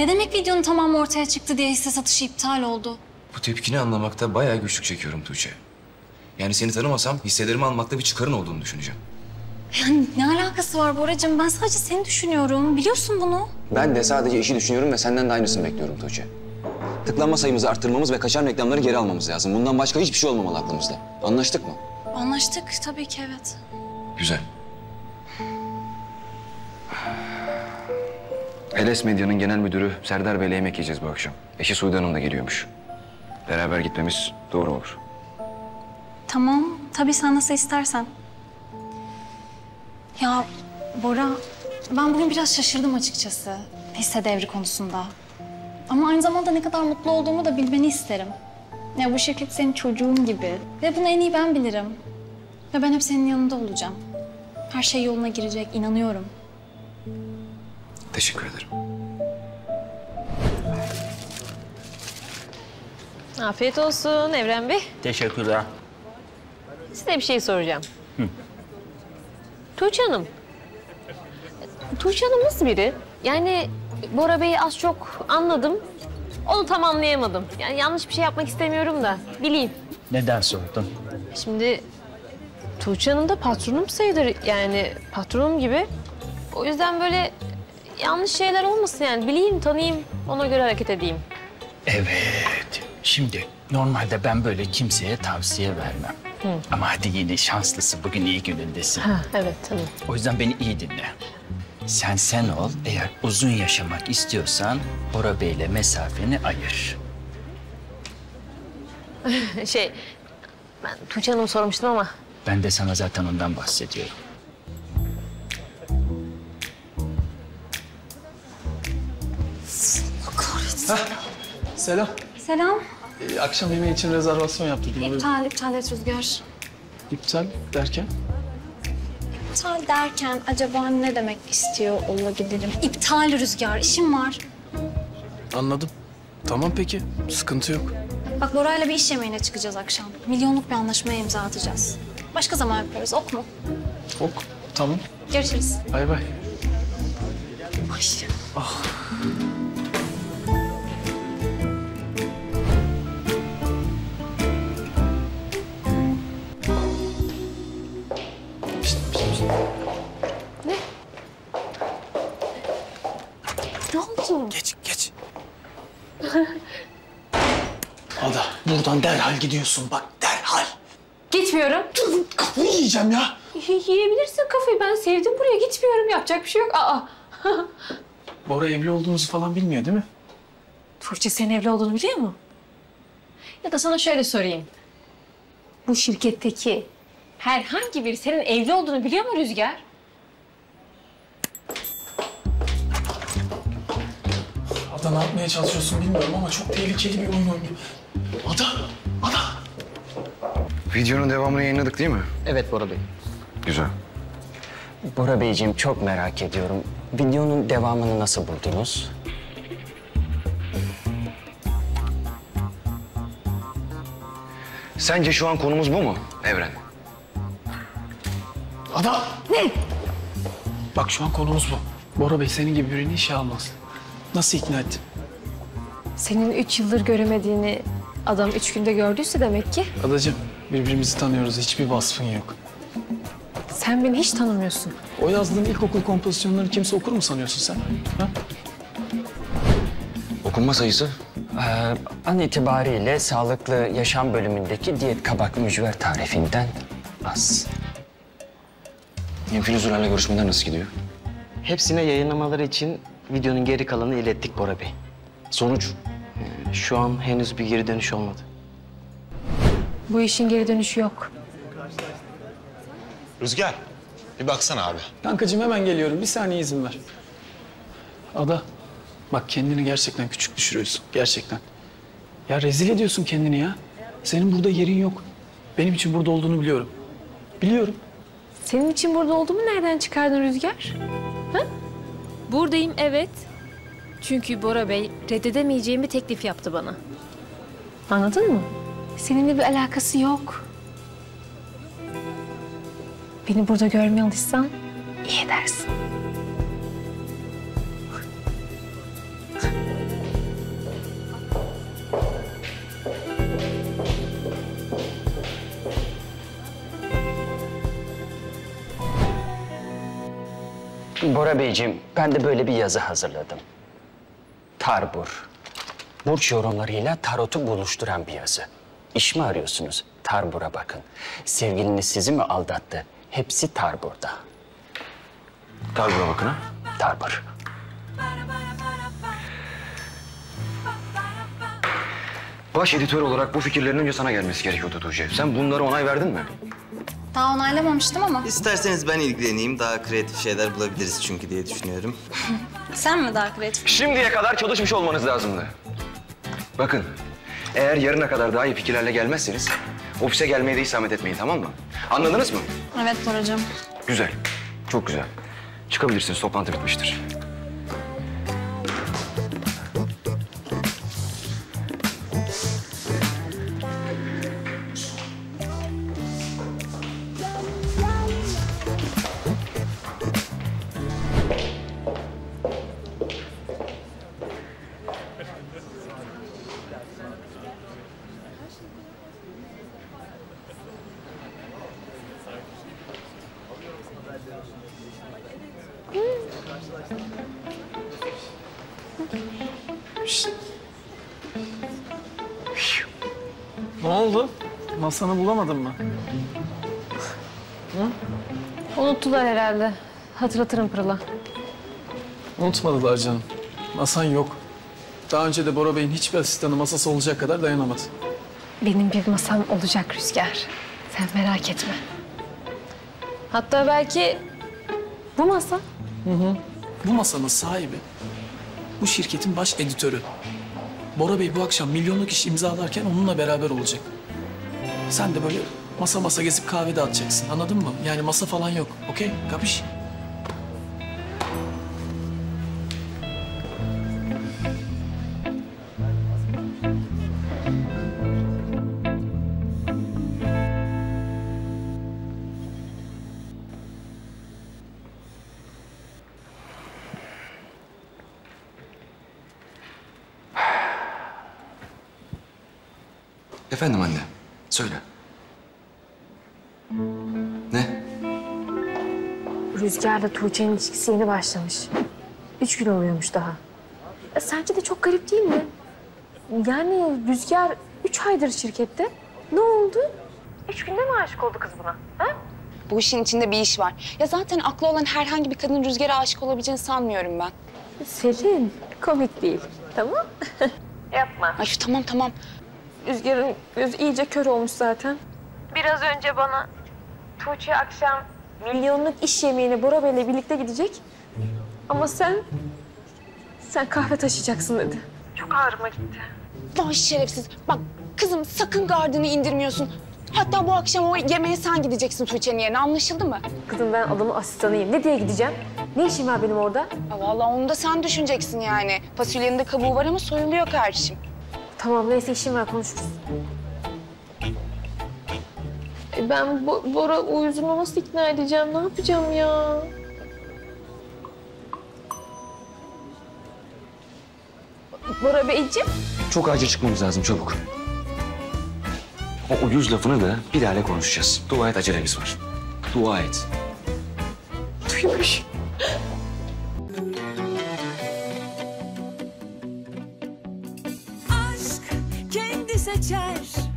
Ne demek videonun tamamı ortaya çıktı diye hisse satışı iptal oldu? Bu tepkini anlamakta bayağı güçlük çekiyorum Tuğçe. Yani seni tanımasam hisselerimi almakta bir çıkarın olduğunu düşüneceğim. Yani ne alakası var Boracığım? Ben sadece seni düşünüyorum. Biliyorsun bunu. Ben de sadece işi düşünüyorum ve senden de aynısını bekliyorum Tuğçe. Tıklanma sayımızı arttırmamız ve kaçan reklamları geri almamız lazım. Bundan başka hiçbir şey olmamalı aklımızda. Anlaştık mı? Anlaştık tabii ki, evet. Güzel. LS Medya'nın genel müdürü Serdar Bey'le yemek yiyeceğiz bu akşam. Eşi Suudi Hanım da geliyormuş. Beraber gitmemiz doğru olur. Tamam, tabii sen nasıl istersen. Ya Bora, ben bugün biraz şaşırdım açıkçası hisse devri konusunda. Ama aynı zamanda ne kadar mutlu olduğumu da bilmeni isterim. Ya bu şirket senin çocuğun gibi ve bunu en iyi ben bilirim. Ve ben hep senin yanında olacağım. Her şey yoluna girecek, inanıyorum. Teşekkür ederim. Afiyet olsun Evren Bey. Teşekkürler. Size bir şey soracağım. Hı. Tuğçe Hanım nasıl biri? Yani Bora Bey'i az çok anladım, onu tam anlayamadım. Yani yanlış bir şey yapmak istemiyorum da, bileyim. Neden sordun? Şimdi Tuğçe Hanım da patronum sayılır, yani patronum gibi. O yüzden böyle yanlış şeyler olmasın yani, bileyim, tanıyayım, ona göre hareket edeyim. Evet, şimdi normalde ben böyle kimseye tavsiye vermem. Hı. Ama hadi yine şanslısın, bugün iyi günündesin. Ha, evet, tamam. O yüzden beni iyi dinle. Sen ol, eğer uzun yaşamak istiyorsan Bora Bey'le mesafeni ayır. Ben Tuğçe Hanım sormuştum ama... Ben de sana zaten ondan bahsediyorum. Selam. Selam. Akşam yemeği için rezervasyon yaptırdım. İptal et Rüzgar. İptal derken? İptal derken acaba ne demek istiyor olabilirim? İptal Rüzgar, işim var. Anladım. Tamam peki, sıkıntı yok. Bak Bora'yla bir iş yemeğine çıkacağız akşam. Milyonluk bir anlaşmaya imza atacağız. Başka zaman yaparız, ok mu? Ok, tamam. Görüşürüz. Bay bay. Ah. Geç. Ada, buradan derhal gidiyorsun bak, derhal. Gitmiyorum. Kafayı yiyeceğim ya. Yiyebilirsin kafayı, ben sevdim buraya. Gitmiyorum, yapacak bir şey yok. Aa. Bora evli olduğunuzu falan bilmiyor değil mi? Tuğçe senin evli olduğunu biliyor mu? Ya da sana şöyle sorayım. Bu şirketteki herhangi biri senin evli olduğunu biliyor mu Rüzgar? Ada, ne yapmaya çalışıyorsun bilmiyorum ama çok tehlikeli bir oyun oynuyor. Ada! Videonun devamını yayınladık değil mi? Evet Bora Bey. Güzel. Bora Beyciğim, çok merak ediyorum. Videonun devamını nasıl buldunuz? Sence şu an konumuz bu mu Evren? Ada! Ne? Bak şu an konumuz bu. Bora Bey senin gibi birini işe almaz. Nasıl ikna ettin? Senin 3 yıldır göremediğini adam 3 günde gördüyse demek ki. Adacığım, birbirimizi tanıyoruz. Hiçbir vasfın yok. Sen beni hiç tanımıyorsun. O yazdığın ilkokul kompozisyonlarını kimse okur mu sanıyorsun sen? Ha? Okunma sayısı? An itibariyle sağlıklı yaşam bölümündeki diyet kabak mücver tarifinden az. Nemfil Huzurlar'la görüşmeler nasıl gidiyor? Hepsine yayınlamaları için videonun geri kalanını ilettik Bora Bey. Sonuç? Şu an henüz bir geri dönüş olmadı. Bu işin geri dönüşü yok. Rüzgar, bir baksana abi. Kankacığım hemen geliyorum. Bir saniye izin ver. Ada, bak kendini gerçekten küçük düşürüyorsun. Gerçekten. Ya rezil ediyorsun kendini ya. Senin burada yerin yok. Benim için burada olduğunu biliyorum. Biliyorum. Senin için burada olduğumu nereden çıkardın Rüzgar? Ha? Buradayım, evet. Çünkü Bora Bey reddedemeyeceğim bir teklif yaptı bana. Anladın mı? Seninle bir alakası yok. Beni burada görmeye alışsan iyi edersin. Bora Beyciğim, ben de böyle bir yazı hazırladım. Tarbur. Burç yorumlarıyla tarotu buluşturan bir yazı. İş mi arıyorsunuz? Tarbur'a bakın. Sevgiliniz sizi mi aldattı? Hepsi Tarbur'da. Tarbur'a bakın ha? Tarbur. Baş editör olarak bu fikirlerin önce sana gelmesi gerekiyordu Tuğçe. Sen bunlara onay verdin mi? Daha onaylamamıştım ama. İsterseniz ben ilgileneyim. Daha kreatif şeyler bulabiliriz çünkü diye düşünüyorum. Sen mi daha kreatif? Şimdiye kadar çalışmış olmanız lazımdı. Bakın, eğer yarına kadar daha iyi fikirlerle gelmezseniz ofise gelmeye de isamet etmeyin, tamam mı? Anladınız mı? Evet Boracığım. Güzel, çok güzel. Çıkabilirsiniz, toplantı bitmiştir. Ne oldu? Masanı bulamadın mı? Hı? Unuttular herhalde. Hatırlatırım Pırıl'a. Unutmadılar canım. Masan yok. Daha önce de Bora Bey'in hiçbir asistanı masası olacak kadar dayanamadı. Benim bir masam olacak Rüzgar. Sen merak etme. Hatta belki bu masa. Hı hı. Bu masanın sahibi bu şirketin baş editörü. Bora Bey bu akşam milyonluk iş imzalarken onunla beraber olacak. Sen de böyle masa gezip kahve dağıtacaksın, anladın mı? Yani masa falan yok, okey? Kapış? Efendim anne, söyle. Ne? Rüzgar'la Tuğçe'nin ilişkisi yeni başlamış. 3 gün oluyormuş daha. Sence de çok garip değil mi? Yani Rüzgar 3 aydır şirkette. Ne oldu? 3 günde mi aşık oldu kız buna? Ha? Bu işin içinde bir iş var. Ya zaten aklı olan herhangi bir kadın Rüzgar'a aşık olabileceğini sanmıyorum ben. Selin, komik değil. Tamam? Yapma. Ay tamam. Rüzgar'ın gözü iyice kör olmuş zaten. Biraz önce bana Tuğçe akşam milyonluk iş yemeğine Bora Bey'le birlikte gidecek. Ama sen kahve taşıyacaksın dedi. Çok ağrıma gitti. Vay şerefsiz. Bak kızım sakın gardını indirmiyorsun. Hatta bu akşam o yemeğe sen gideceksin Tuğçe'nin yerine, anlaşıldı mı? Kızım ben adamın asistanıyım. Ne diye gideceğim? Ne işim var benim orada? Ya vallahi onu da sen düşüneceksin yani. Fasulyenin de kabuğu var ama soyuluyor kardeşim. Tamam, neyse işim var, konuşuruz. Ben Bora Uyuz'uma nasıl ikna edeceğim, ne yapacağım ya? Bora Beyciğim? Çok acil çıkmamız lazım, çabuk. O Uyuz lafını da bir hale konuşacağız. Dua et, acelemiz var. Dua et. Duymuş. Çer